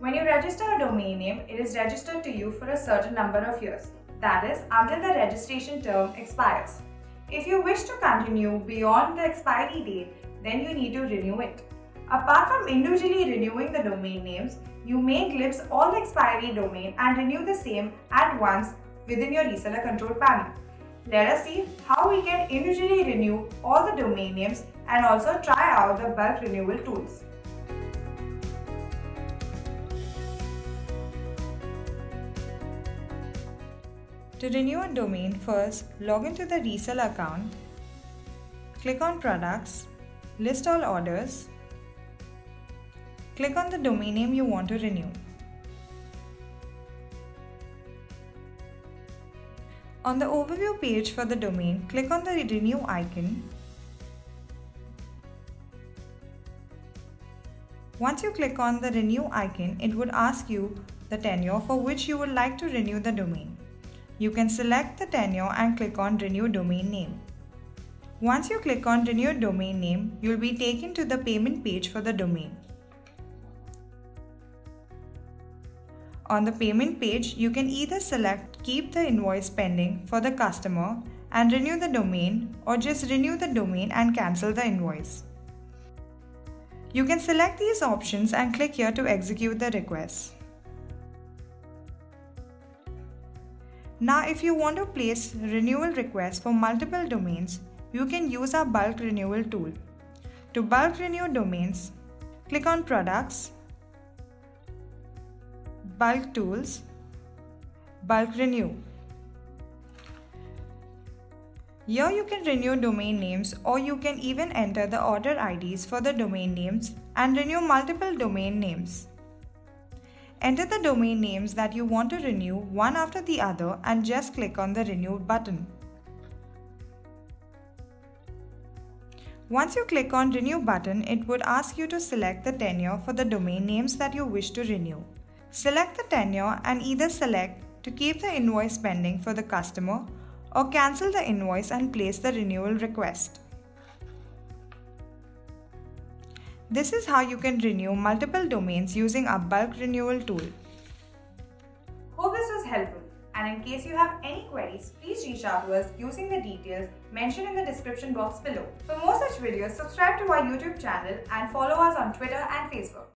When you register a domain name, it is registered to you for a certain number of years, that is, until the registration term expires. If you wish to continue beyond the expiry date, then you need to renew it. Apart from individually renewing the domain names, you may eclipse all the expiry domain and renew the same at once within your reseller control panel. Let us see how we can individually renew all the domain names and also try out the bulk renewal tools. To renew a domain, first log into the reseller account, click on Products, list all orders, click on the domain name you want to renew. On the overview page for the domain, click on the Renew icon. Once you click on the Renew icon, it would ask you the tenure for which you would like to renew the domain. You can select the tenure and click on Renew Domain Name. Once you click on Renew Domain Name, you will be taken to the payment page for the domain. On the payment page, you can either select keep the invoice pending for the customer and renew the domain, or just renew the domain and cancel the invoice. You can select these options and click here to execute the request. Now, if you want to place renewal requests for multiple domains, you can use our bulk renewal tool. To bulk renew domains, click on Products, Bulk Tools, Bulk Renew. Here you can renew domain names, or you can even enter the order IDs for the domain names and renew multiple domain names. Enter the domain names that you want to renew one after the other and just click on the Renew button. Once you click on Renew button, it would ask you to select the tenure for the domain names that you wish to renew. Select the tenure and either select to keep the invoice pending for the customer, or cancel the invoice and place the renewal request. This is how you can renew multiple domains using our bulk renewal tool. Hope this was helpful, and in case you have any queries, please reach out to us using the details mentioned in the description box below. For more such videos, subscribe to our YouTube channel and follow us on Twitter and Facebook.